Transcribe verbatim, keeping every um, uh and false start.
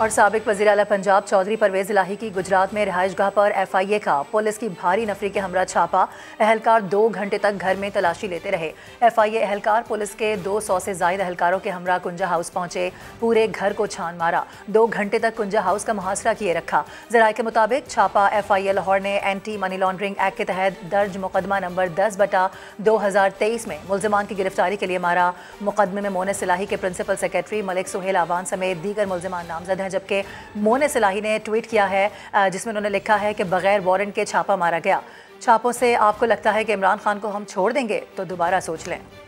और साबिक वज़ीर आला पंजाब चौधरी परवेज़ इलाही की गुजरात में रिहाइशगाह पर एफ आई ए का पुलिस की भारी नफरी के हमरा छापा। अहलकार दो घंटे तक घर में तलाशी लेते रहे। एफ आई ए अहलकार पुलिस के दो सौ से जायद अहलकारों के हमरा कुंजा हाउस पहुंचे, पूरे घर को छान मारा, दो घंटे तक कुंजा हाउस का मुहासरा किए रखा। ज़राए के मुताबिक छापा एफ आई ए लाहौर ने एंटी मनी लॉन्ड्रिंग एक्ट के तहत दर्ज मुकदमा नंबर दस बटा दो हज़ार तेईस में मुलजमान की गिरफ्तारी के लिए मारा। मुकदमे में मूनिस इलाही के प्रिंसिपल सेक्रेटरी मलिक सोहेल अवान समेत दीगर मुलजमान नामजद हैं, जबकि मूनिस इलाही ने ट्वीट किया है जिसमें उन्होंने लिखा है कि बगैर वारंट के छापा मारा गया। छापों से आपको लगता है कि इमरान खान को हम छोड़ देंगे तो दोबारा सोच लें।